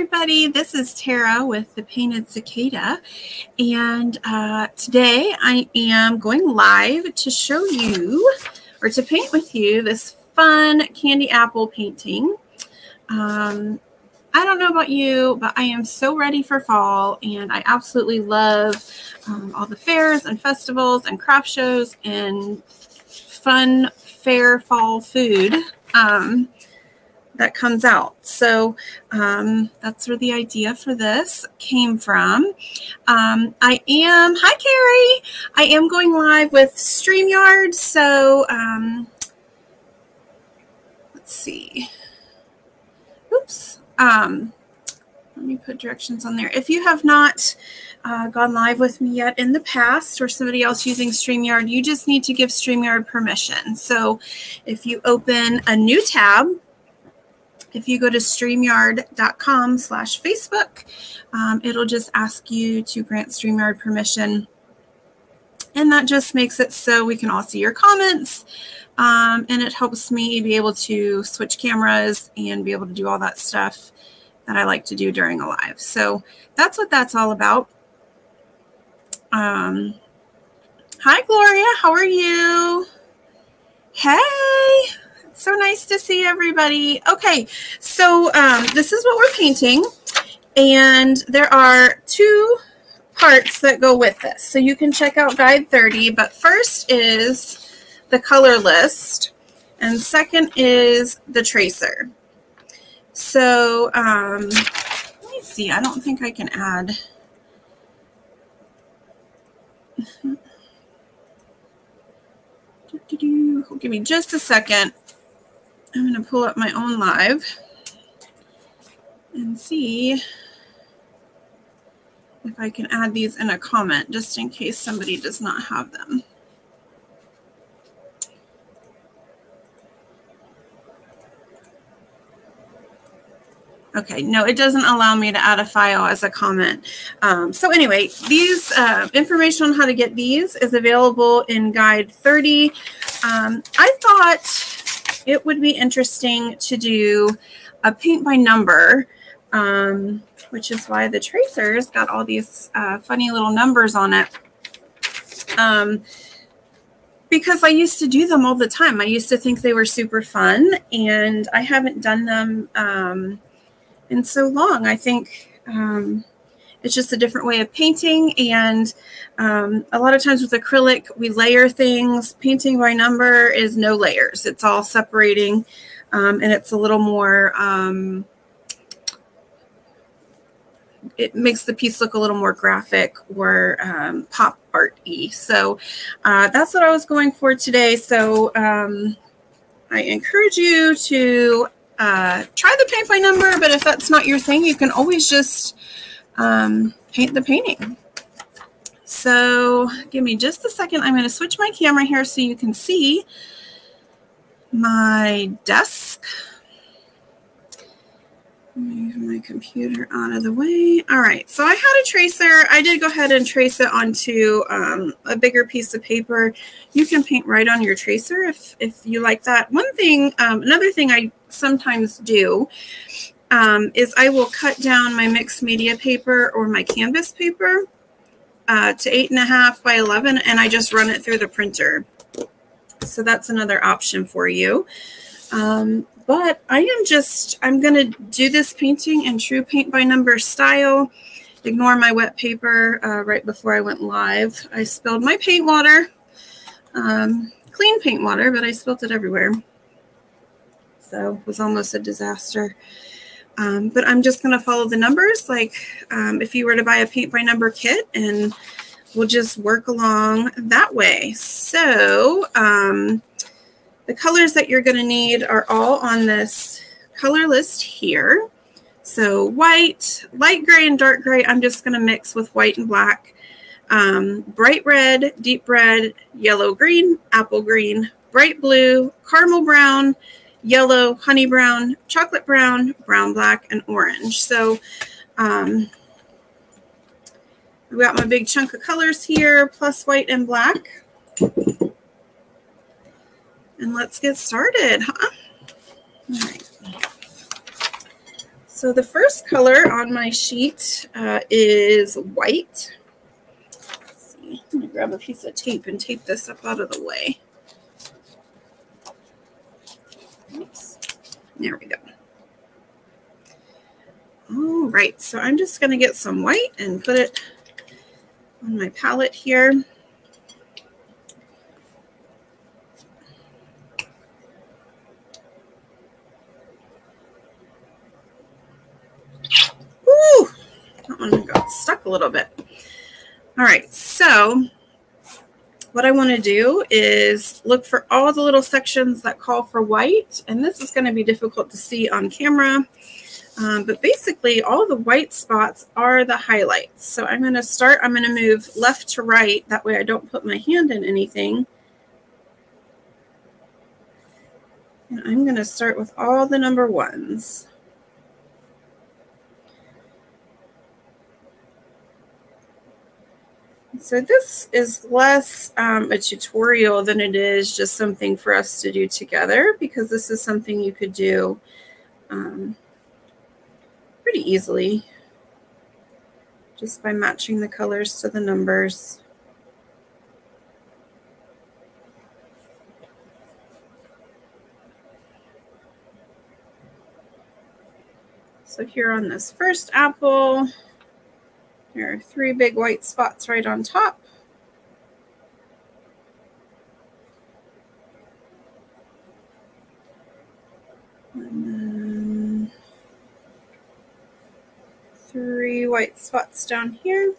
everybody. This is Tara with The Painted Cicada, and today I am going live to show you, or to paint with you, this fun candy apple painting. I don't know about you, but I am so ready for fall, and I absolutely love all the fairs and festivals and craft shows and fun fair fall food that comes out. So that's where the idea for this came from. Hi Carrie, I am going live with StreamYard. So let's see, oops. Let me put directions on there. If you have not gone live with me yet in the past, or somebody else using StreamYard, you just need to give StreamYard permission. So if you open a new tab, if you go to StreamYard.com/Facebook, it'll just ask you to grant StreamYard permission. And that just makes it so we can all see your comments. And it helps me be able to switch cameras and be able to do all that stuff that I like to do during a live. So that's what that's all about. Hi, Gloria. How are you? Hey. So nice to see everybody. Okay, so this is what we're painting, and there are two parts that go with this. So you can check out Guide 30, but first is the color list, and second is the tracer. So let me see, I don't think I can add. Give me just a second. I'm going to pull up my own live and see if I can add these in a comment, just in case somebody does not have them. Okay, no, it doesn't allow me to add a file as a comment. So anyway, these information on how to get these is available in Guide 30. I thought it would be interesting to do a paint by number, which is why the tracer's got all these funny little numbers on it. Because I used to do them all the time. I used to think they were super fun, and I haven't done them in so long. I think it's just a different way of painting, and a lot of times with acrylic, we layer things. Painting by number is no layers. It's all separating, and it's a little more, it makes the piece look a little more graphic or pop art-y. So that's what I was going for today. So I encourage you to try the paint by number, but if that's not your thing, you can always just paint the painting. So give me just a second. I'm going to switch my camera here so you can see my desk. Move my computer out of the way. All right. So I had a tracer. I did go ahead and trace it onto a bigger piece of paper. You can paint right on your tracer if you like that. One thing, another thing I sometimes do is I will cut down my mixed media paper or my canvas paper to 8.5 by 11, and I just run it through the printer. So that's another option for you. But I'm going to do this painting in true paint by number style. Ignore my wet paper right before I went live. I spilled my paint water, clean paint water, but I spilled it everywhere. So it was almost a disaster. But I'm just going to follow the numbers, like if you were to buy a paint by number kit, and we'll just work along that way. So the colors that you're going to need are all on this color list here. So white, light gray, and dark gray. I'm just going to mix with white and black, bright red, deep red, yellow green, apple green, bright blue, caramel brown, yellow, honey brown, chocolate brown, brown, black, and orange. So I've got my big chunk of colors here, plus white and black. And let's get started, huh? All right. So the first color on my sheet is white. Let's see. I'm gonna grab a piece of tape and tape this up out of the way. Oops. There we go. All right, so I'm just gonna get some white and put it on my palette here. Ooh, that one got stuck a little bit. All right, so what I want to do is look for all the little sections that call for white, and this is going to be difficult to see on camera, but basically all the white spots are the highlights. So I'm going to start, I'm going to move left to right, that way I don't put my hand in anything. And I'm going to start with all the number ones. So this is less a tutorial than it is just something for us to do together, because this is something you could do pretty easily just by matching the colors to the numbers. So here on this first apple, there are three big white spots right on top. And then three white spots down here.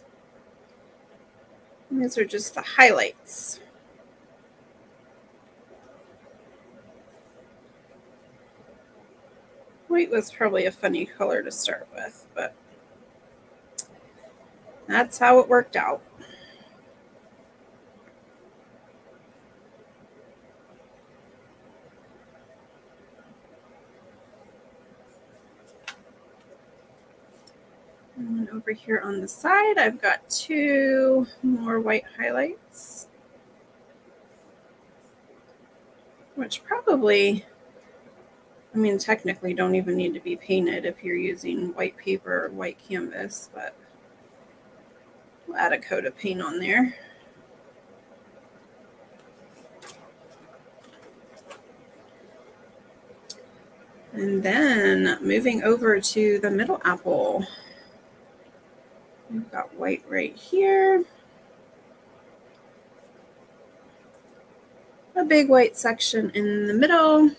And these are just the highlights. White was probably a funny color to start with, but that's how it worked out. And then over here on the side, I've got two more white highlights, which probably, I mean, technically don't even need to be painted if you're using white paper or white canvas, but we'll add a coat of paint on there. And then moving over to the middle apple, we've got white right here. A big white section in the middle.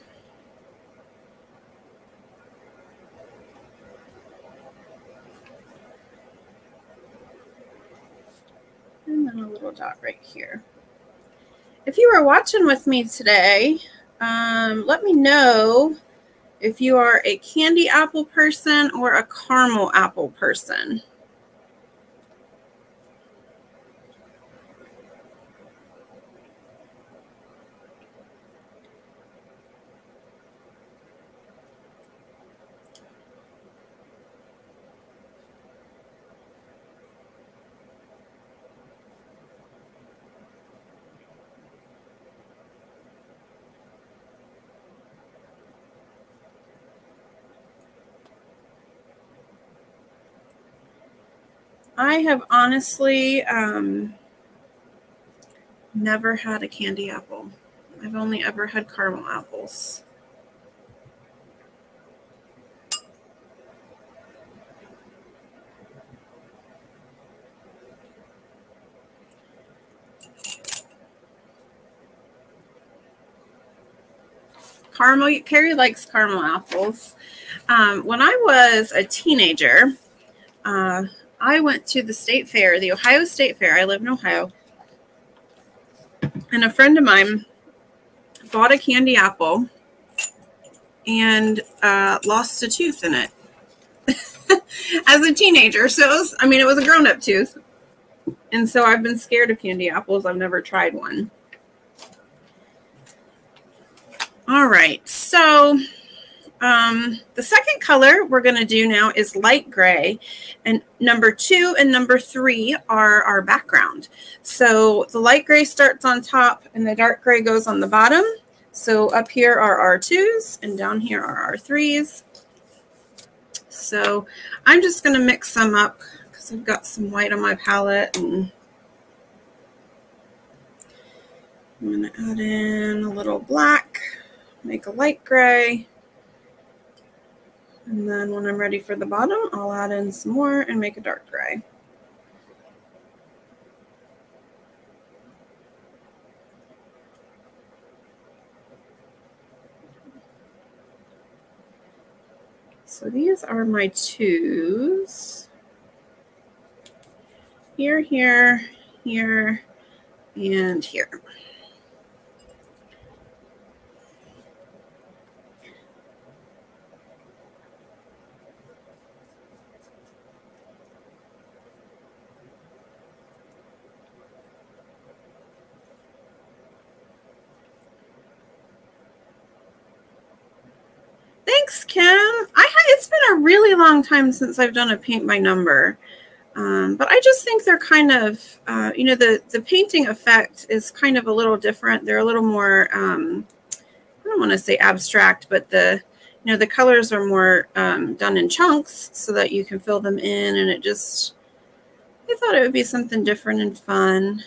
Dot right here. If you are watching with me today, let me know if you are a candy apple person or a caramel apple person. I have honestly never had a candy apple. I've only ever had caramel apples. Caramel, Carrie likes caramel apples. When I was a teenager, I went to the state fair, the Ohio State Fair. I live in Ohio. And a friend of mine bought a candy apple and lost a tooth in it as a teenager. So, it was a grown-up tooth. And so I've been scared of candy apples. I've never tried one. All right. So the second color we're going to do now is light gray, and number 2 and number 3 are our background. So the light gray starts on top and the dark gray goes on the bottom. So up here are our 2s and down here are our 3s. So I'm just going to mix some up because I've got some white on my palette, and I'm going to add in a little black, make a light gray, and then when I'm ready for the bottom, I'll add in some more and make a dark gray. So these are my twos. Here, here, here, and here. Thanks, Kim. It's been a really long time since I've done a paint by number, but I just think they're kind of, you know, the painting effect is kind of a little different. They're a little more, I don't want to say abstract, but the, you know, the colors are more done in chunks so that you can fill them in, and it just, I thought it would be something different and fun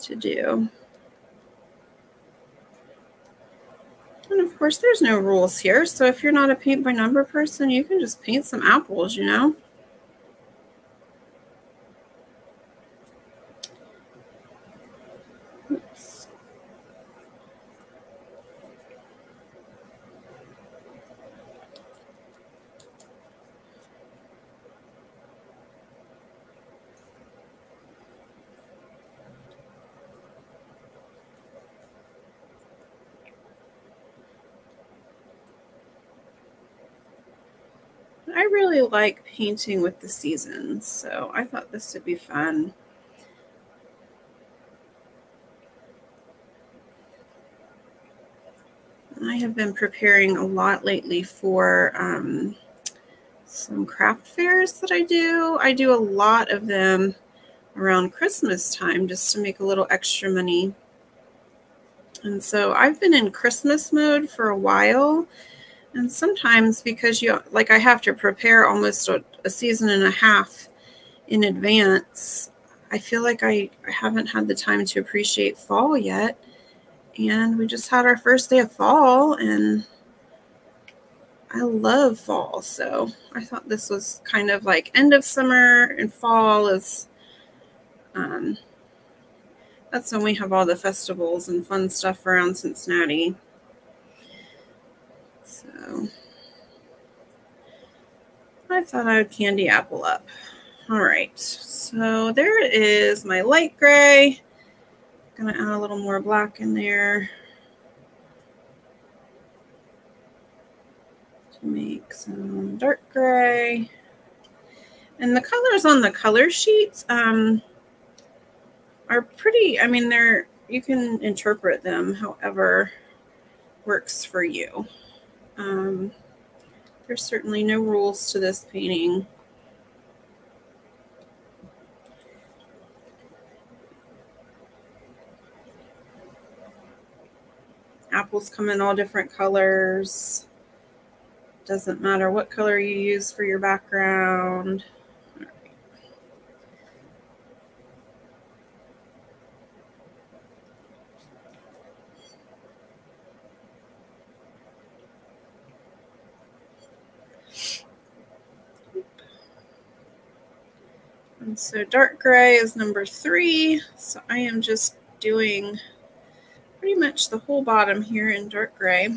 to do. And of course, there's no rules here. So if you're not a paint by number person, you can just paint some apples, you know. Oops. I really like painting with the seasons, so I thought this would be fun. I have been preparing a lot lately for some craft fairs that I do. I do a lot of them around Christmas time just to make a little extra money. And so I've been in Christmas mode for a while. And sometimes because you, like, I have to prepare almost a season and a half in advance, I feel like I haven't had the time to appreciate fall yet. And we just had our first day of fall, and I love fall. So I thought this was kind of like end of summer, and fall is, that's when we have all the festivals and fun stuff around Cincinnati. So I thought I would candy apple up. All right, so there is my light gray. I'm gonna add a little more black in there to make some dark gray. And the colors on the color sheets are pretty, I mean, they're, you can interpret them however works for you. There's certainly no rules to this painting. Apples come in all different colors. Doesn't matter what color you use for your background. And so dark gray is number 3. So I am just doing pretty much the whole bottom here in dark gray.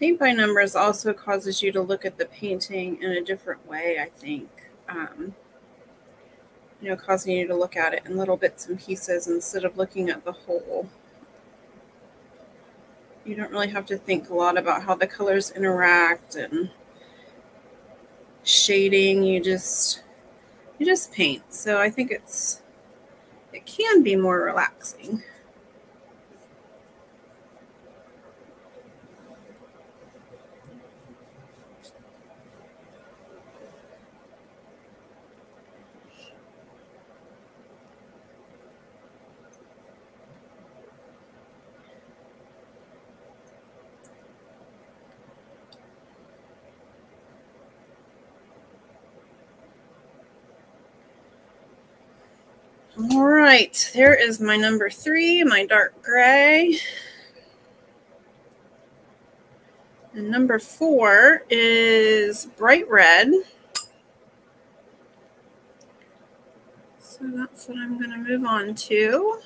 Paint by numbers also causes you to look at the painting in a different way, I think, you know, causing you to look at it in little bits and pieces instead of looking at the whole. You don't really have to think a lot about how the colors interact and shading. You just paint. So I think it's it can be more relaxing. All right, there is my number 3, my dark gray. And number 4 is bright red. So that's what I'm going to move on to.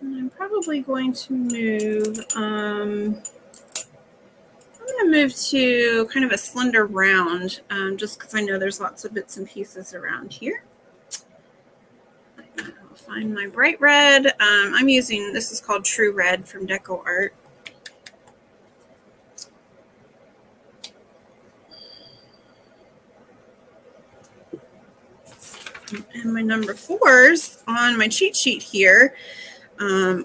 And I'm probably going to move... I'm going to move to kind of a slender round, just because I know there's lots of bits and pieces around here. I'll find my bright red. I'm using, this is called True Red from DecoArt. And my number 4s on my cheat sheet here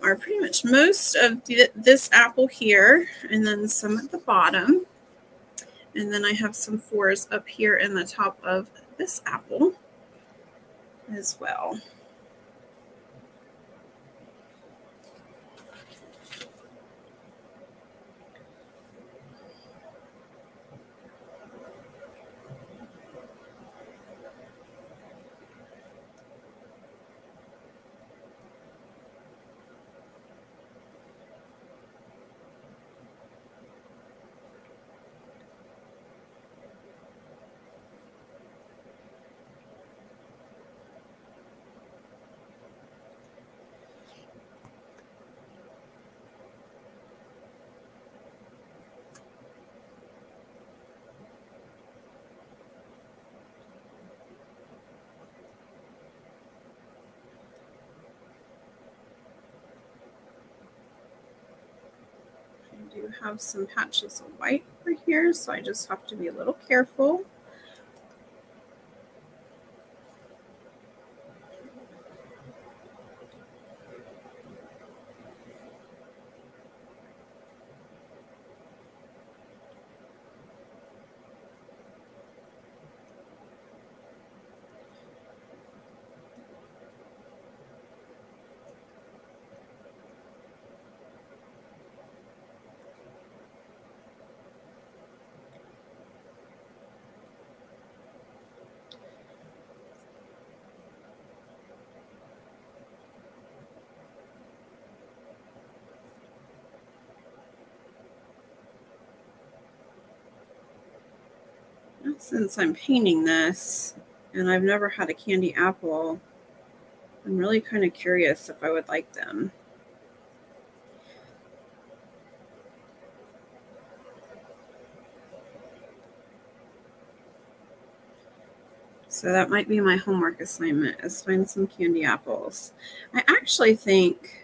are pretty much most of this apple here, and then some at the bottom. And then I have some 4s up here in the top of this apple as well. Have some patches of white over here, so I just have to be a little careful. Since I'm painting this and I've never had a candy apple, I'm really kind of curious if I would like them. So that might be my homework assignment, is find some candy apples. I actually think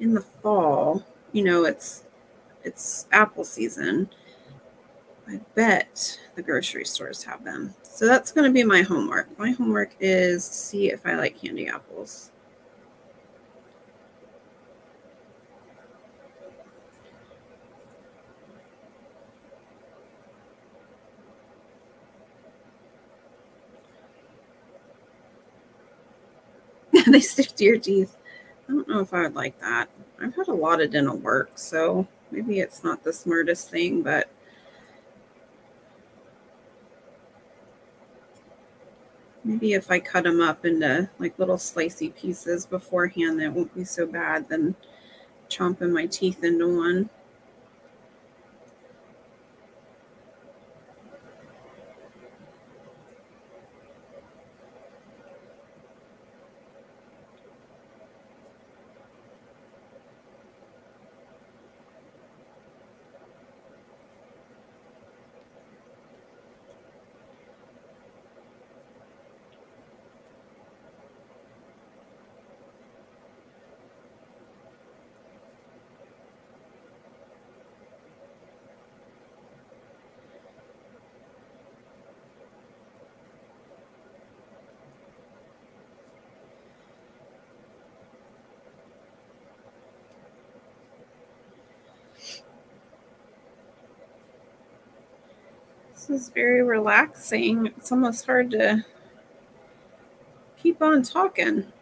in the fall, you know, it's apple season. I bet the grocery stores have them. So that's going to be my homework. My homework is to see if I like candy apples. They stick to your teeth. I don't know if I would like that. I've had a lot of dental work, so maybe it's not the smartest thing, but maybe if I cut them up into like little slicey pieces beforehand, that won't be so bad than chomping my teeth into one. This is very relaxing. It's almost hard to keep on talking.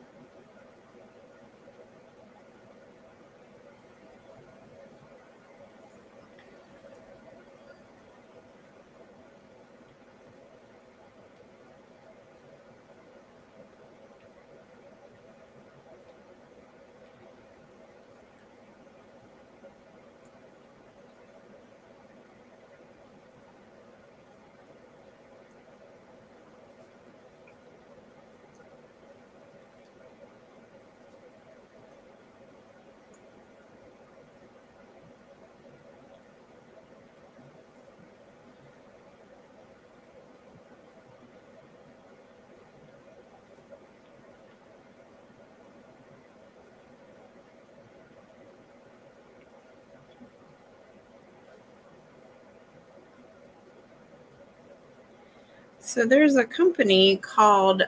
So there's a company called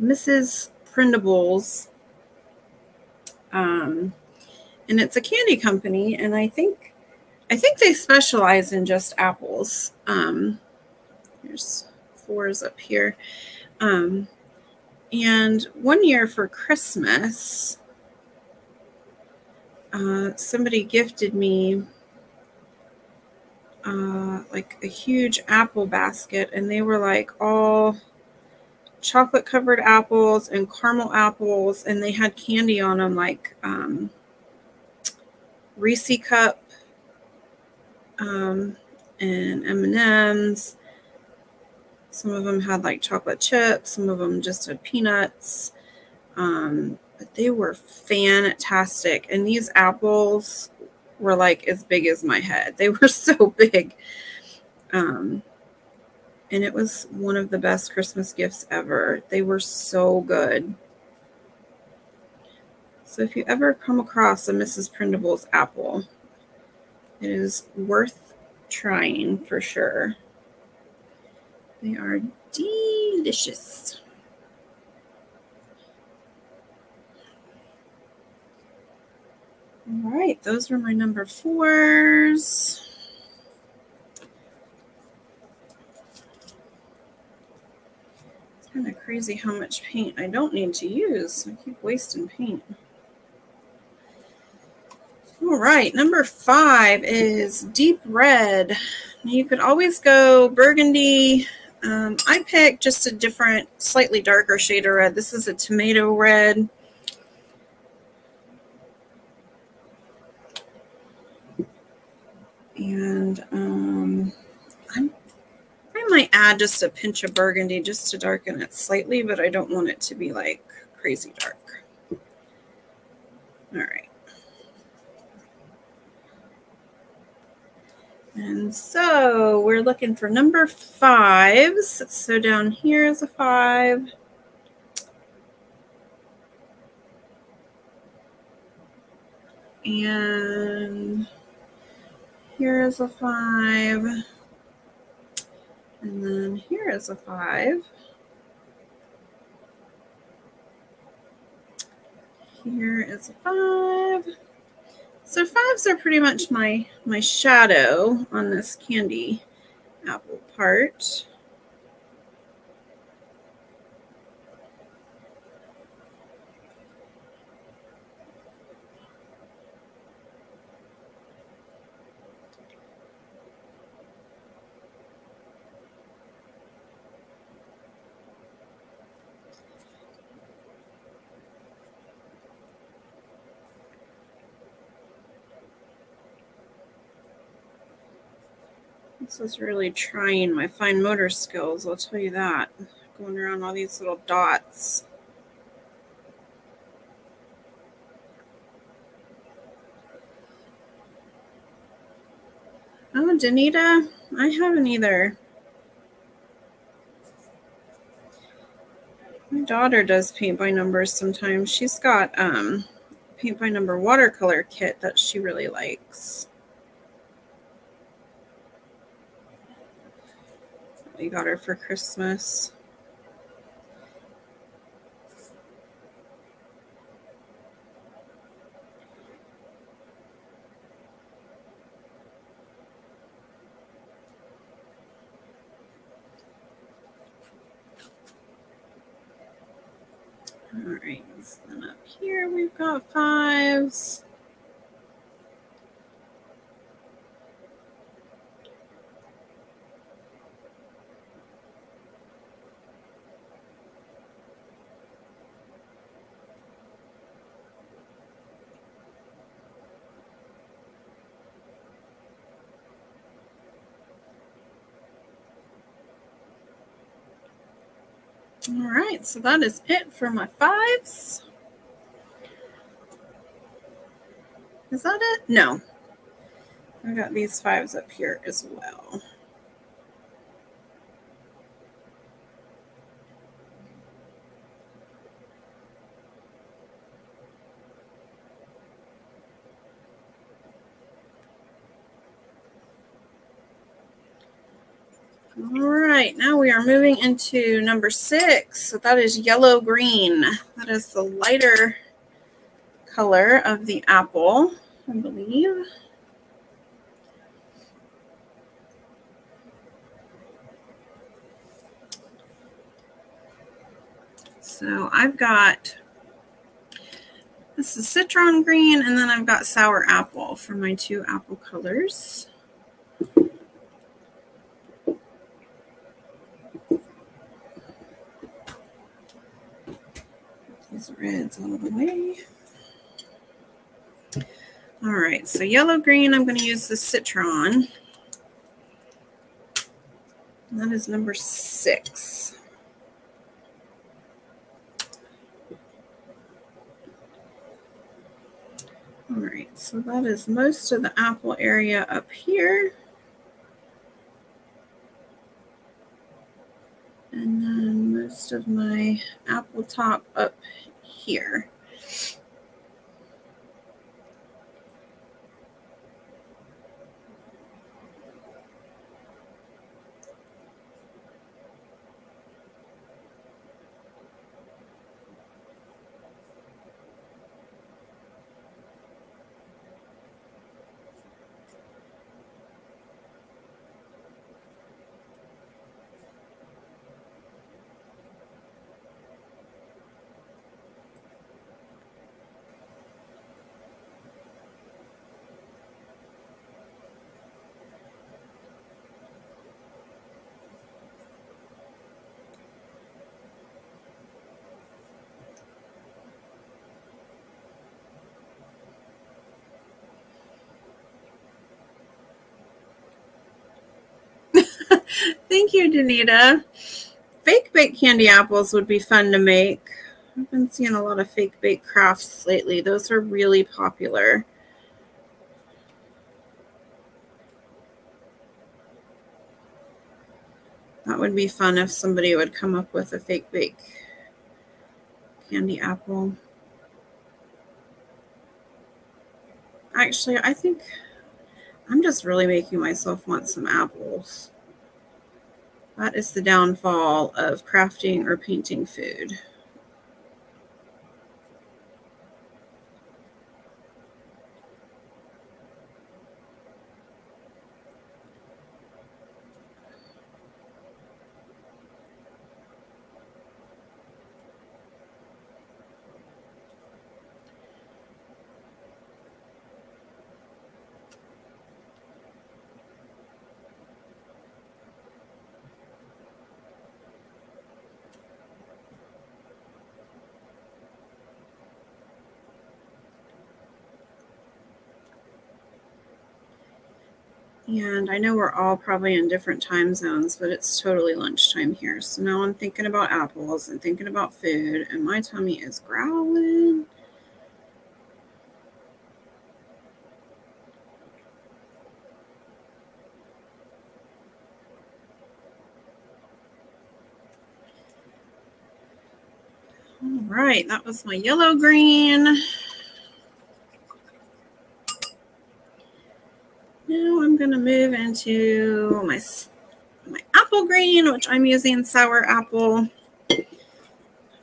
Mrs. Prindables, and it's a candy company. And I think they specialize in just apples. There's fours up here. And one year for Christmas, somebody gifted me like a huge apple basket, and they were like all chocolate covered apples and caramel apples, and they had candy on them like Reese's cup and M&Ms. Some of them had like chocolate chips, some of them just had peanuts, but they were fantastic. And these apples were like as big as my head. They were so big. And it was one of the best Christmas gifts ever. They were so good. So if you ever come across a Mrs. Prindables apple, it is worth trying for sure. They are delicious. All right, those were my number 4s. It's kind of crazy how much paint I don't need to use. I keep wasting paint. All right, number 5 is deep red. Now you could always go burgundy. I picked just a different, slightly darker shade of red. This is a tomato red. And I might add just a pinch of burgundy just to darken it slightly, but I don't want it to be like crazy dark. All right. And so we're looking for number 5s. So down here is a 5. And here is a 5, and then here is a 5. Here is a 5. So 5s are pretty much my shadow on this candy apple part. This is really trying my fine motor skills, I'll tell you that. Going around all these little dots. Oh, Danita, I haven't either. My daughter does paint by numbers sometimes. She's got a paint by number watercolor kit that she really likes. We got her for Christmas. All right, and up here we've got fives. All right, so that is it for my fives. Is that it? No. I've got these fives up here as well. All right, now we are moving into number 6. So that is yellow green. That is the lighter color of the apple, I believe. So I've got, this is citron green, and then I've got sour apple for my 2 apple colors. These reds out of the way. All right, so yellow green, I'm going to use the citron. And that is number 6. All right, so that is most of the apple area up here. And then most of my apple top up here. Thank you, Danita. Fake baked candy apples would be fun to make. I've been seeing a lot of fake baked crafts lately. Those are really popular. That would be fun if somebody would come up with a fake baked candy apple. Actually, I think I'm just really making myself want some apples. That is the downfall of crafting or painting food. And I know we're all probably in different time zones, but it's totally lunchtime here. So now I'm thinking about apples and thinking about food, and my tummy is growling. All right, that was my yellow-green. Now I'm going to move into my apple green, which I'm using sour apple. I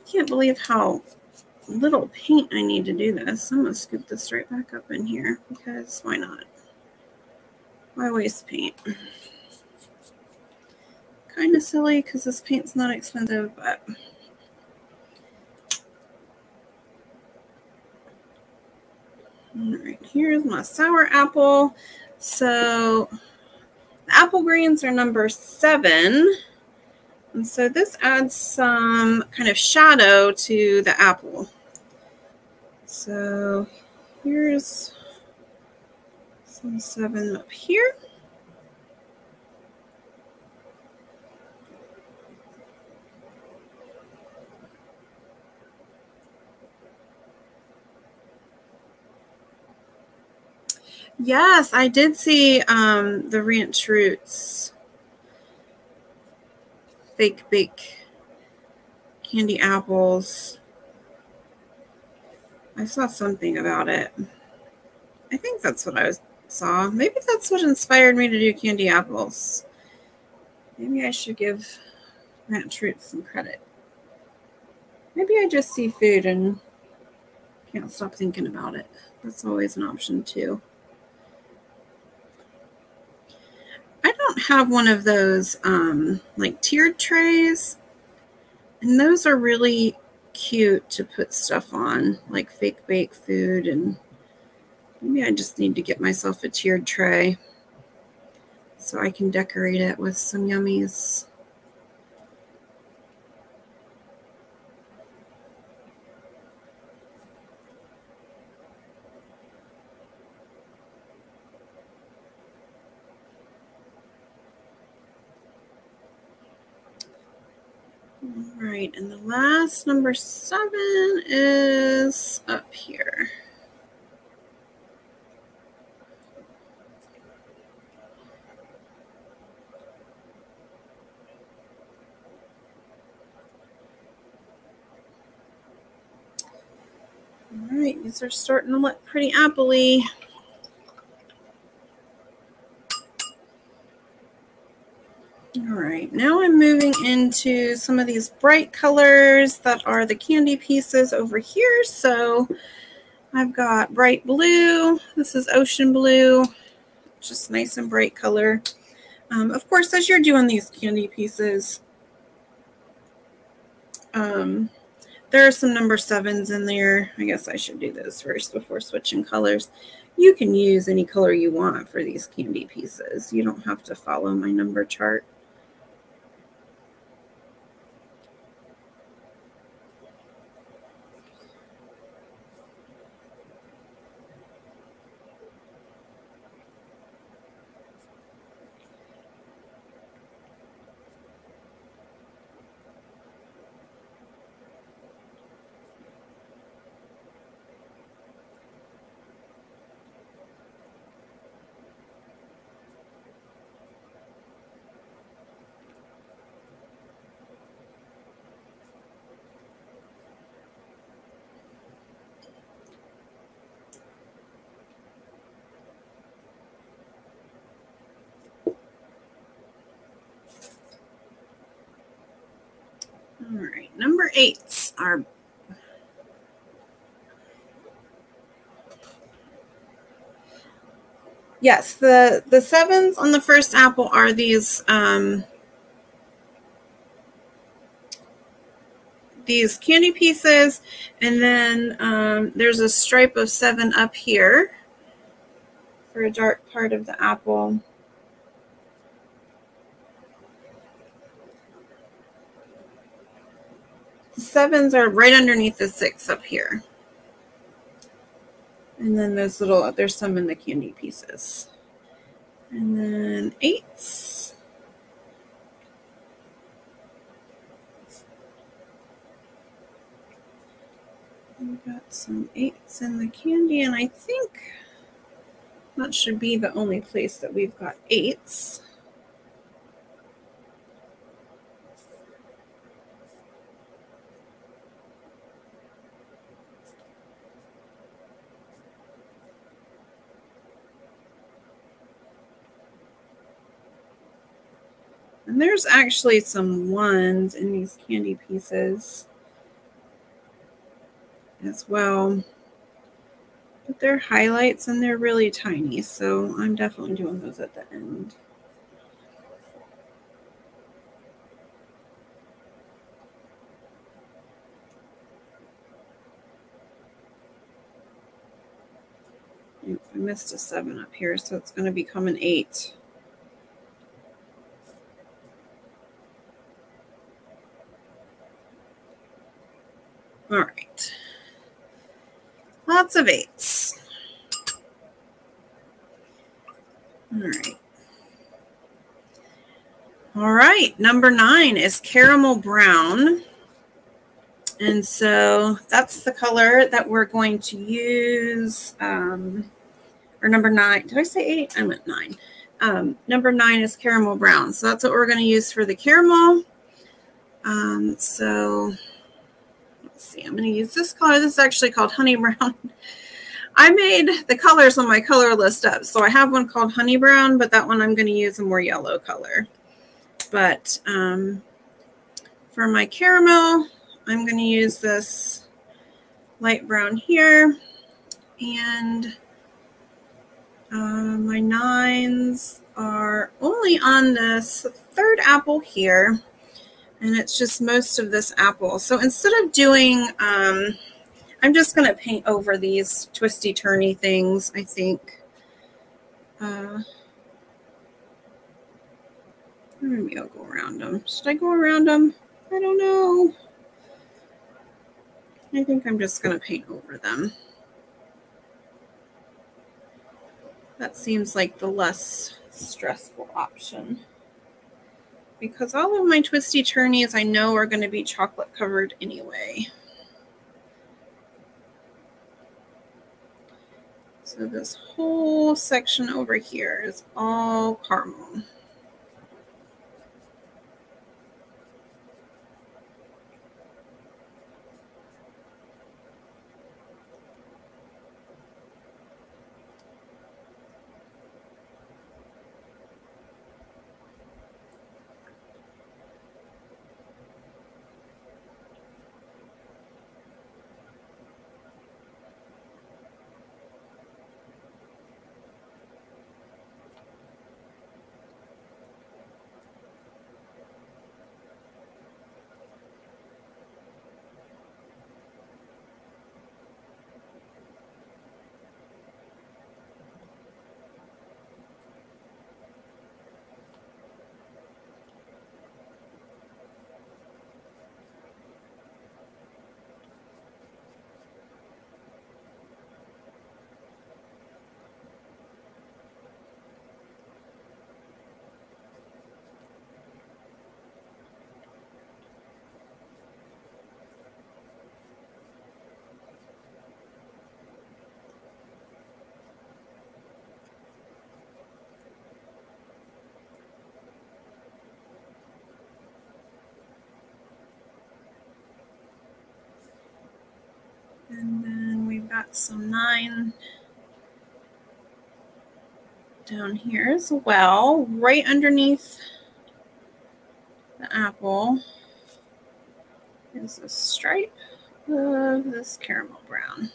can't believe how little paint I need to do this. I'm going to scoop this right back up in here because why not? Why waste paint? Kind of silly because this paint's not expensive, but right here is my sour apple. So the apple greens are number 7. And so this adds some kind of shadow to the apple. So here's some 7 up here. Yes, I did see the Ranch Roots fake bake candy apples. I saw something about it. I think that's what I saw. Maybe that's what inspired me to do candy apples. Maybe I should give Ranch Roots some credit. Maybe I just see food and can't stop thinking about it. That's always an option too. I don't have one of those like tiered trays, and those are really cute to put stuff on, like fake bake food. And maybe I just need to get myself a tiered tray so I can decorate it with some yummies. All right, and the last number 7 is up here. All right, these are starting to look pretty apple-y. All right, now I'm moving into some of these bright colors that are the candy pieces over here. So I've got bright blue. This is ocean blue, just nice and bright color. Of course, as you're doing these candy pieces, there are some number 7s in there. I guess I should do those first before switching colors. You can use any color you want for these candy pieces. You don't have to follow my number chart. All right, number 8s are. Yes, the 7s on the first apple are these candy pieces, and then there's a stripe of 7 up here for a dark part of the apple. The 7s are right underneath the 6 up here. And then there's some in the candy pieces. And then 8s. We've got some 8s in the candy, and I think that should be the only place that we've got 8s. And there's actually some 1s in these candy pieces as well. But they're highlights and they're really tiny, so I'm definitely doing those at the end. I missed a 7 up here, so it's going to become an 8. All right. Lots of 8s. All right. All right, number 9 is caramel brown. And so that's the color that we're going to use. Or number 9, did I say 8? I meant 9. Number 9 is caramel brown. So that's what we're going to use for the caramel. So let's see, I'm going to use this color. This is actually called honey brown. I made the colors on my color list up. So I have one called honey brown, but that one I'm going to use a more yellow color. But for my caramel, I'm going to use this light brown here, and my 9s are only on this 3rd apple here, and it's just most of this apple. So instead of doing, I'm just going to paint over these twisty-turny things, I think. Maybe I'll go around them. Should I go around them? I don't know. I think I'm just going to paint over them. That seems like the less stressful option. Because all of my twisty-turnies I know are going to be chocolate covered anyway. So this whole section over here is all caramel. And then we've got some 9 down here as well, right underneath the apple is a stripe of this caramel brown.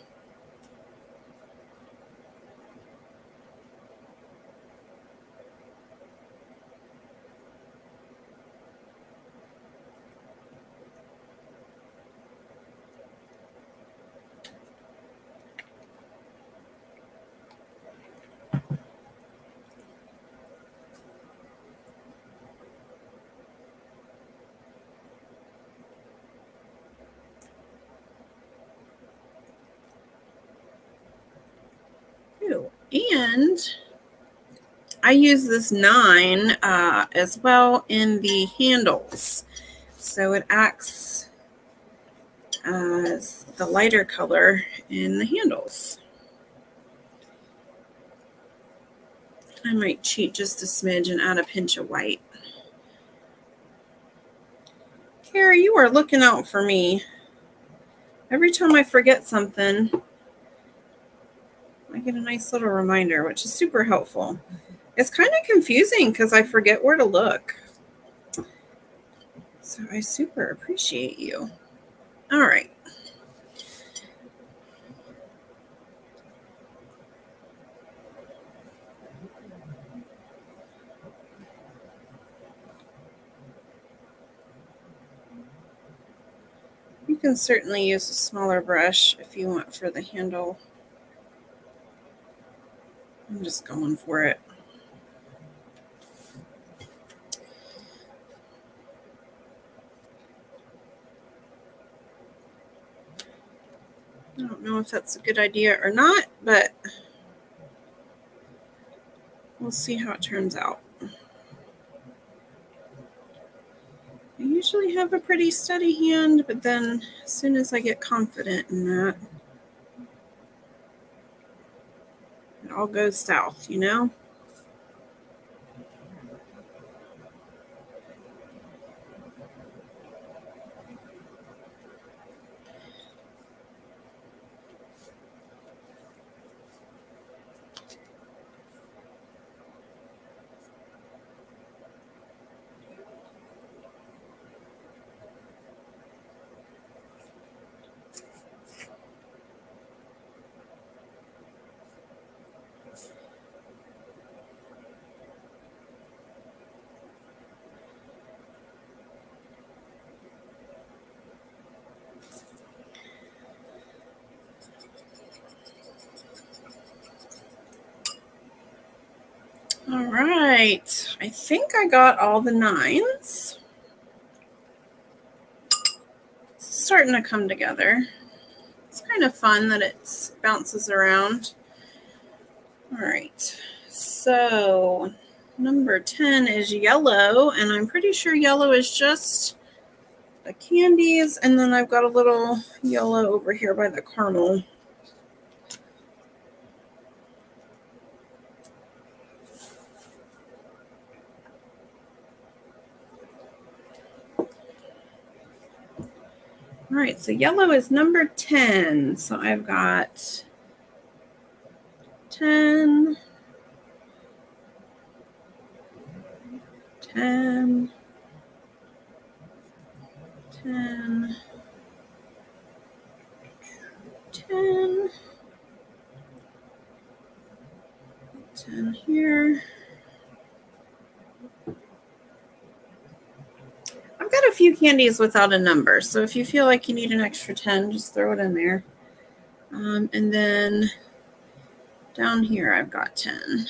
And I use this 9 as well in the handles. So it acts as the lighter color in the handles. I might cheat just a smidge and add a pinch of white. Carrie, you are looking out for me. Every time I forget something, I get a nice little reminder, which is super helpful. It's kind of confusing because I forget where to look. So I super appreciate you. All right. You can certainly use a smaller brush if you want for the handle. I'm just going for it. I don't know if that's a good idea or not, but we'll see how it turns out. I usually have a pretty steady hand, but then as soon as I get confident in that, it all goes south, you know? Right, I think I got all the nines. It's starting to come together. It's kind of fun that it bounces around. All right, so number 10 is yellow, and I'm pretty sure yellow is just the candies, and then I've got a little yellow over here by the caramel. All right, so yellow is number 10. So I've got 10, 10, 10, 10, 10 here. I've got a few candies without a number, so if you feel like you need an extra 10, just throw it in there. And then down here I've got 10.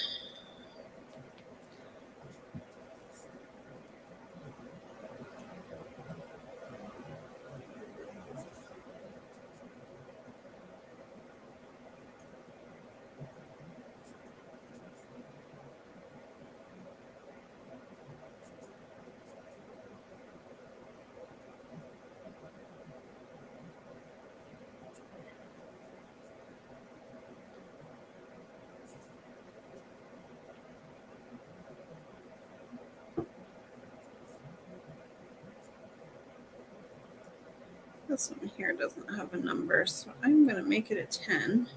This one here doesn't have a number, so I'm going to make it a 10.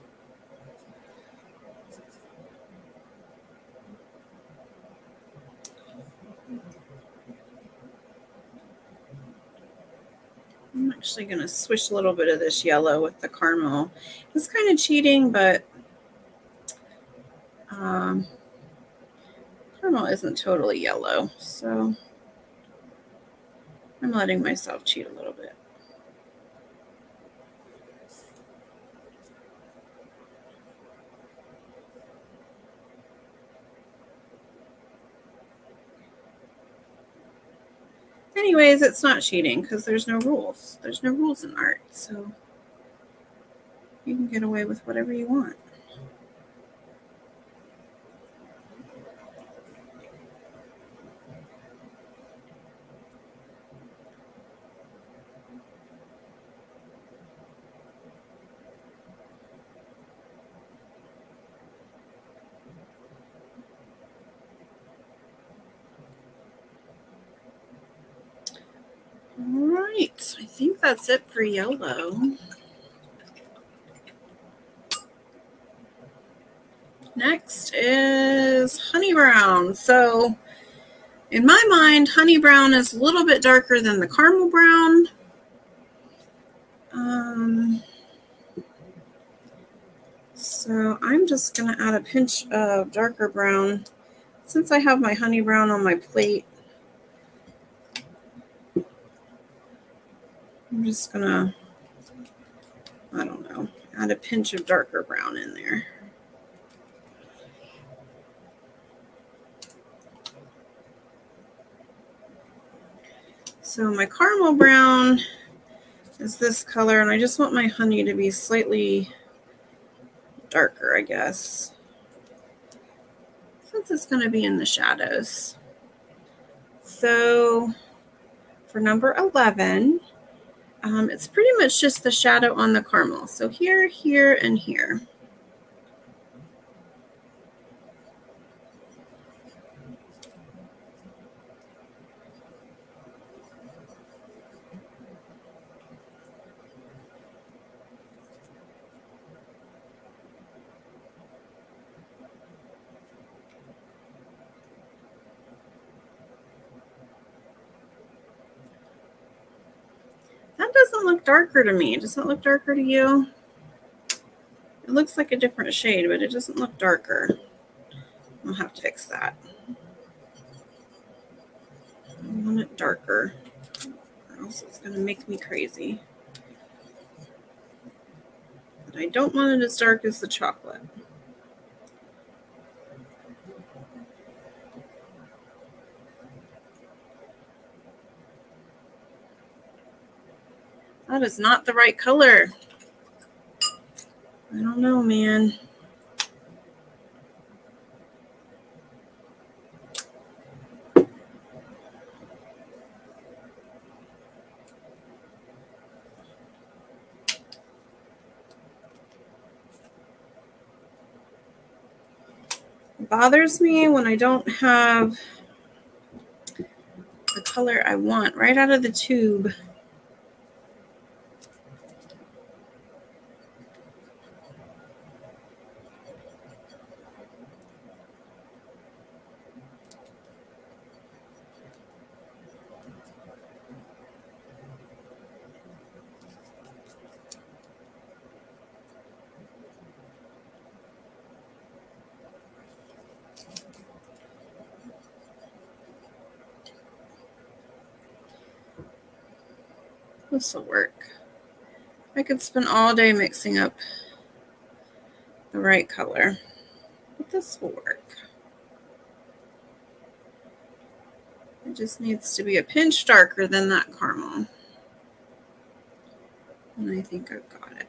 I'm actually going to swish a little bit of this yellow with the caramel. It's kind of cheating, but caramel isn't totally yellow, so I'm letting myself cheat a little bit. Anyways, it's not cheating because there's no rules. There's no rules in art, so you can get away with whatever you want. Right, I think that's it for yellow. Next is honey brown. So in my mind, honey brown is a little bit darker than the caramel brown. So I'm just going to add a pinch of darker brown. Since I have my honey brown on my plate, I'm just gonna, I don't know, add a pinch of darker brown in there. So my caramel brown is this color, and I just want my honey to be slightly darker, I guess, since it's going to be in the shadows. So for number 11, it's pretty much just the shadow on the caramel. So here, here, and here. That doesn't look darker to me. Does that look darker to you? It looks like a different shade, but it doesn't look darker. I'll have to fix that. I want it darker, or else it's going to make me crazy. But I don't want it as dark as the chocolate. That is not the right color. I don't know, man. It bothers me when I don't have the color I want right out of the tube. This will work. I could spend all day mixing up the right color, but this will work. It just needs to be a pinch darker than that caramel. And I think I've got it.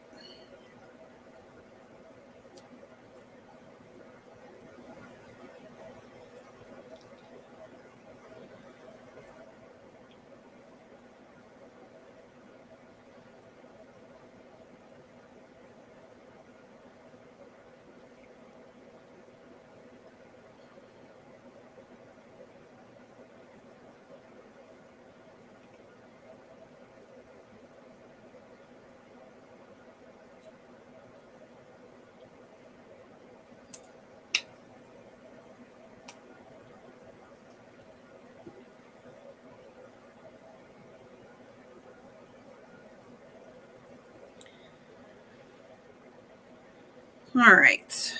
All right,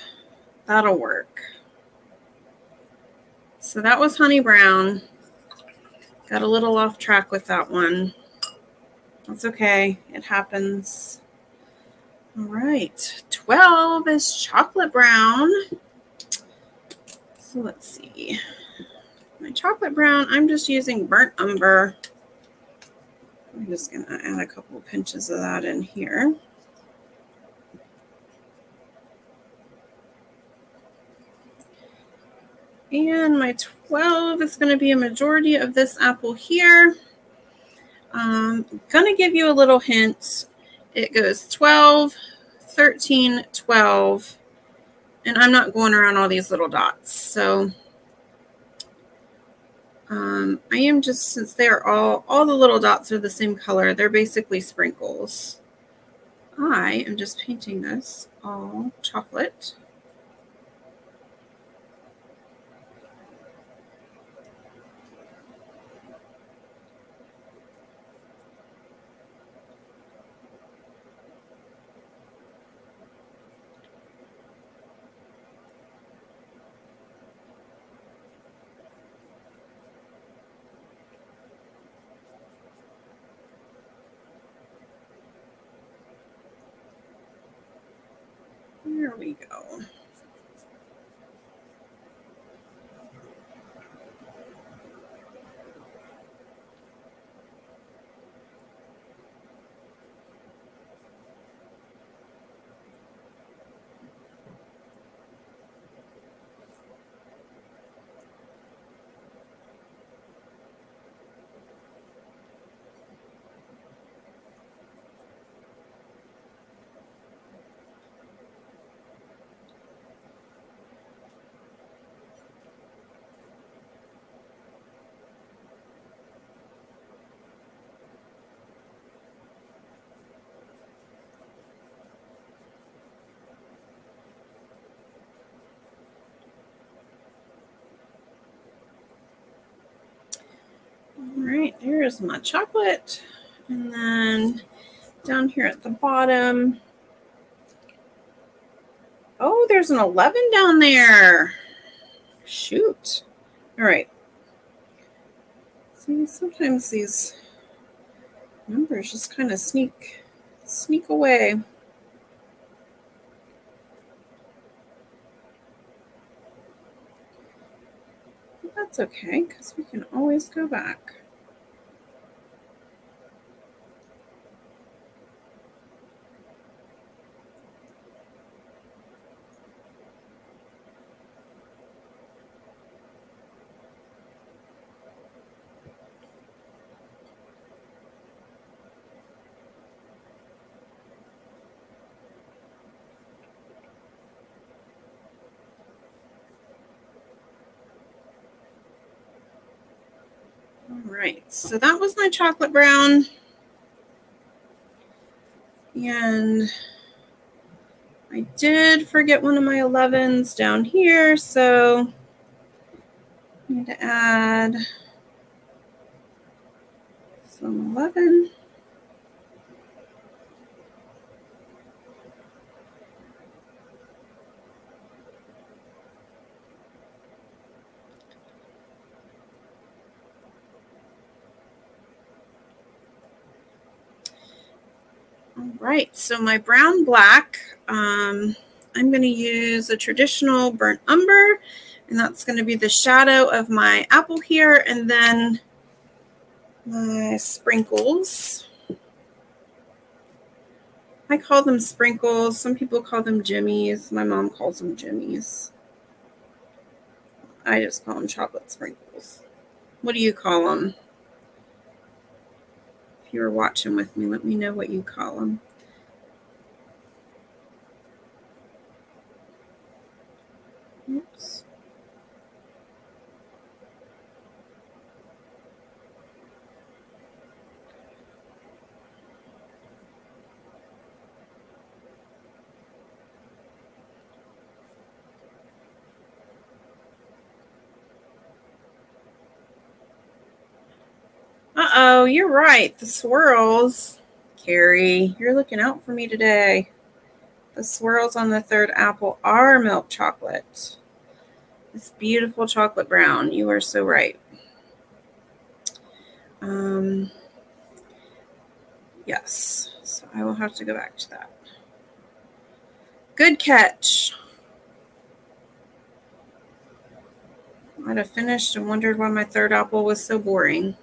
that'll work. So that was honey brown. Got a little off track with that one. That's okay, it happens. All right, 12 is chocolate brown. So let's see. My chocolate brown, I'm just using burnt umber. I'm just gonna add a couple pinches of that in here. And my 12 is going to be a majority of this apple here. I'm going to give you a little hint. It goes 12, 13, 12. And I'm not going around all these little dots. So I am just, since they're all the little dots are the same color, they're basically sprinkles. I am just painting this all chocolate. Here we go. Here's my chocolate. And then down here at the bottom. Oh, there's an 11 down there. Shoot. All right. See, sometimes these numbers just kind of sneak away. But that's okay, because we can always go back. Right, so that was my chocolate brown, and I did forget one of my 11s down here, so I need to add some 11. Right, so my brown black, I'm going to use a traditional burnt umber, and that's going to be the shadow of my apple here, and then my sprinkles. I call them sprinkles. Some people call them jimmies. My mom calls them jimmies. I just call them chocolate sprinkles. What do you call them? If you were watching with me, let me know what you call them. Oops. Uh-oh, you're right. The swirls. Carrie, you're looking out for me today. The swirls on the third apple are milk chocolate. This beautiful chocolate brown. You are so right. Yes, so I will have to go back to that. Good catch. I'd have finished and wondered why my third apple was so boring.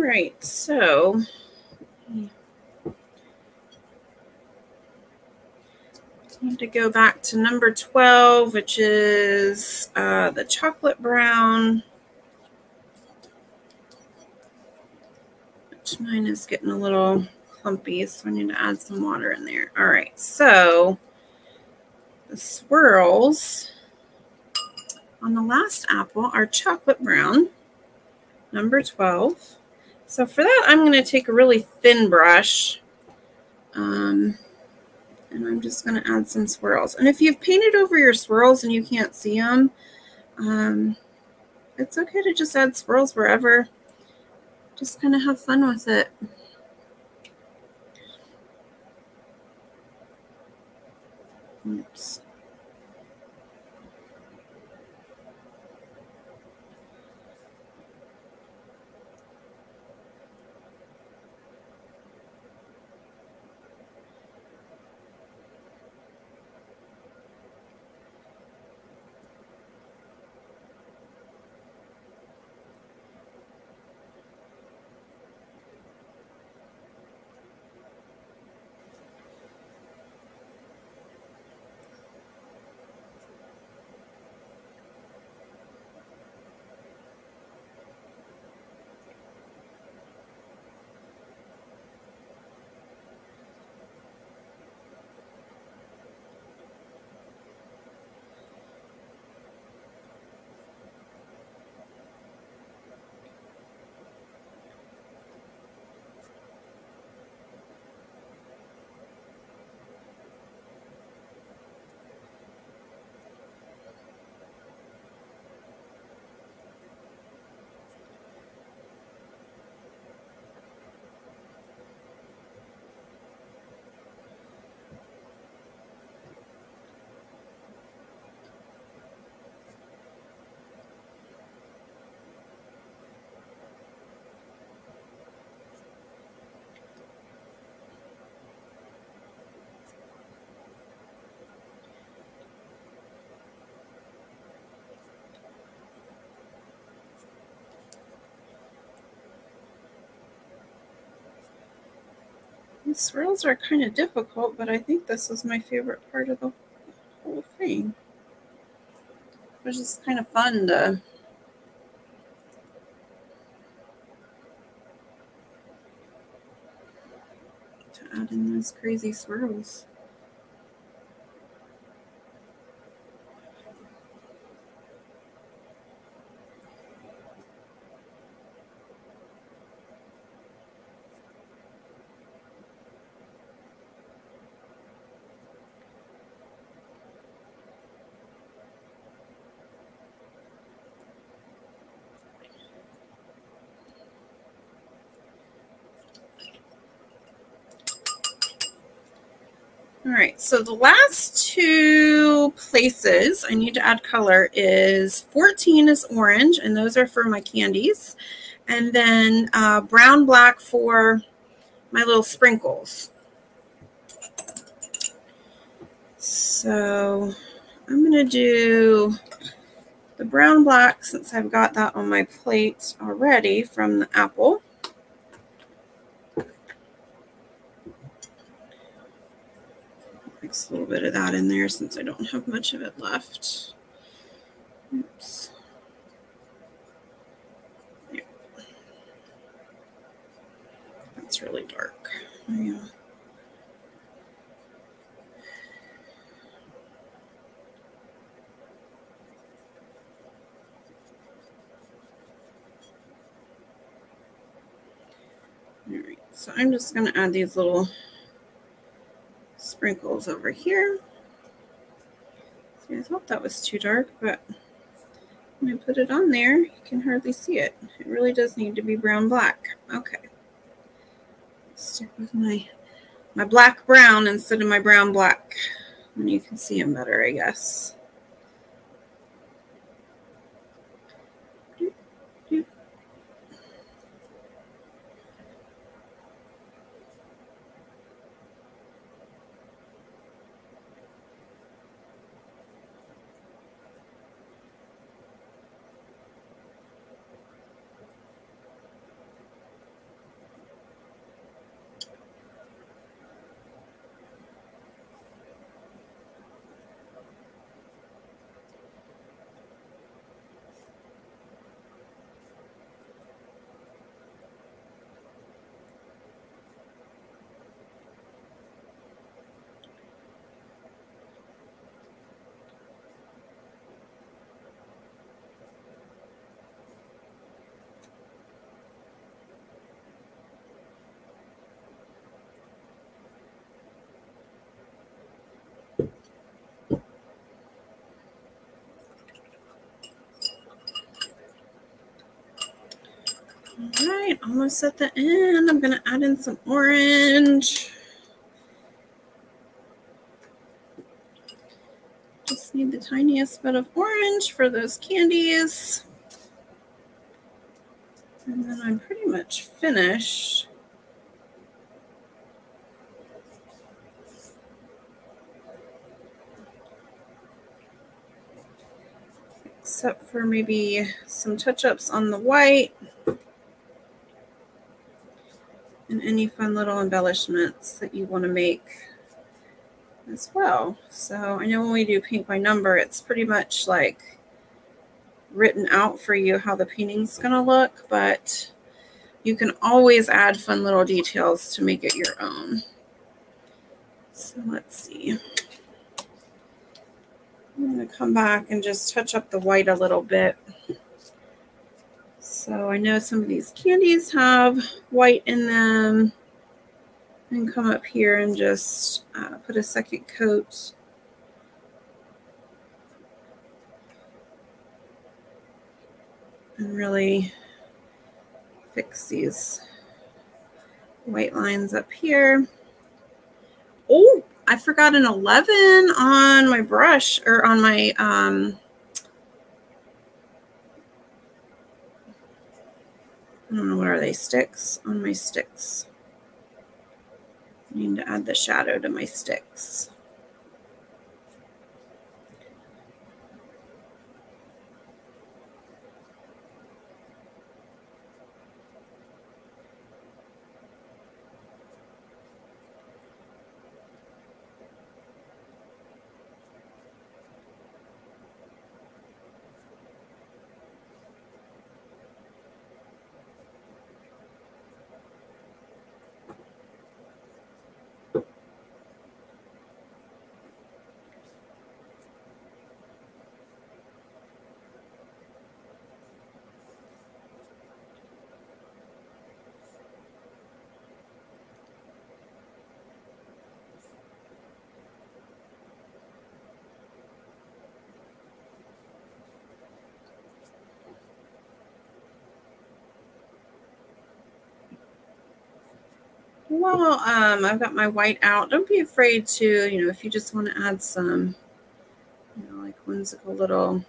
Right, so I need to go back to number 12, which is the chocolate brown, which mine is getting a little clumpy, so I need to add some water in there. All right, so the swirls on the last apple are chocolate brown, number 12. So for that, I'm going to take a really thin brush, and I'm just going to add some swirls. And if you've painted over your swirls and you can't see them, it's okay to just add swirls wherever. Just kind of have fun with it. Oops. The swirls are kind of difficult, but I think this is my favorite part of the whole thing. It was just kind of fun to add in those crazy swirls. All right, so the last two places I need to add color is 14 is orange, and those are for my candies. And then brown, black for my little sprinkles. So I'm gonna do the brown, black since I've got that on my plate already from the apple. Mix a little bit of that in there since I don't have much of it left. Oops. Yeah. That's really dark. Yeah. All right, so I'm just going to add these little sprinkles over here. See, I thought that was too dark, but when I put it on there, you can hardly see it. It really does need to be brown black. Okay. Stick with my black brown instead of my brown black. And you can see them better, I guess. All right, almost at the end. I'm going to add in some orange. Just need the tiniest bit of orange for those candies. And then I'm pretty much finished. Except for maybe some touch-ups on the white. And any fun little embellishments that you want to make as well. So I know when we do paint by number, it's pretty much like written out for you how the painting's going to look, but you can always add fun little details to make it your own. So let's see. I'm going to come back and just touch up the white a little bit. So I know some of these candies have white in them, and come up here and just put a second coat. And really fix these white lines up here. Oh, I forgot an 11 on my brush, or on my I don't know, what are they, sticks? On my sticks. I need to add the shadow to my sticks. Well, I've got my white out. Don't be afraid to, you know, if you just want to add some, you know, like whimsical little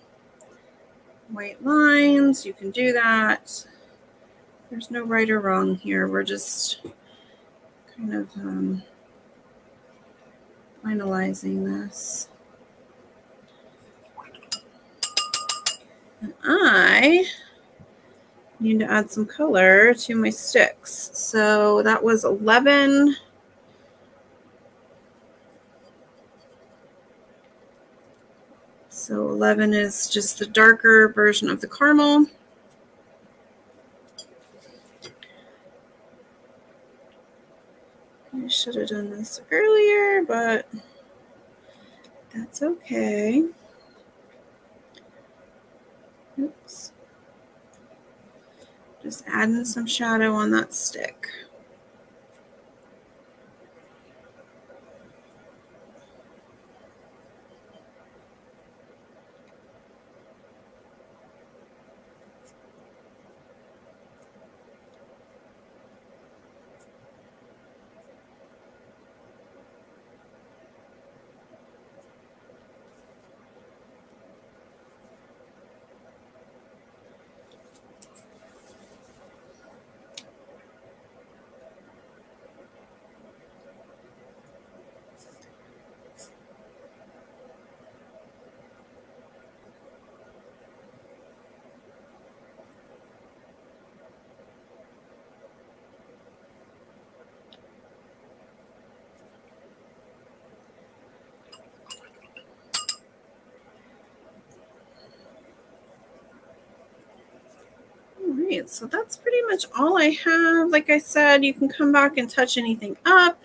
white lines, you can do that. There's no right or wrong here. We're just kind of finalizing this. And I need to add some color to my sticks. So that was 11. So 11 is just the darker version of the caramel. I should have done this earlier, but that's okay. Oops. Just adding some shadow on that stick. So that's pretty much all I have. Like I said, you can come back and touch anything up.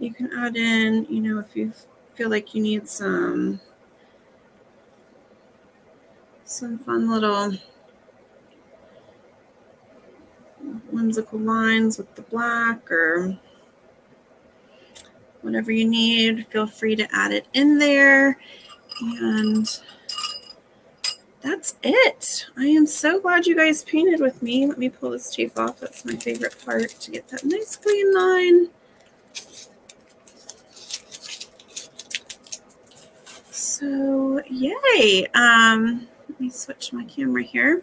You can add in, you know, if you feel like you need some fun little whimsical lines with the black or whatever you need, feel free to add it in there. And that's it. I am so glad you guys painted with me. Let me pull this tape off. That's my favorite part, to get that nice clean line. So, yay. Let me switch my camera here.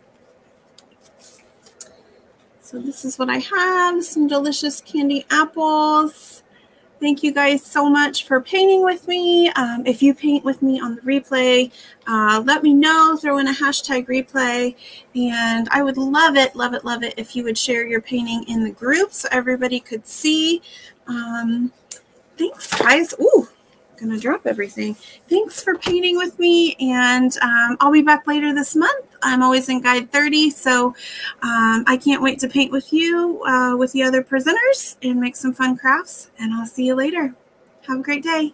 So this is what I have, some delicious candy apples. Thank you guys so much for painting with me. If you paint with me on the replay, let me know, throw in a hashtag replay, and I would love it, love it, love it if you would share your painting in the group so everybody could see. Thanks guys. Ooh, gonna drop everything. Thanks for painting with me, and I'll be back later this month. I'm always in Guide 30, so I can't wait to paint with you, with the other presenters, and make some fun crafts, and I'll see you later. Have a great day.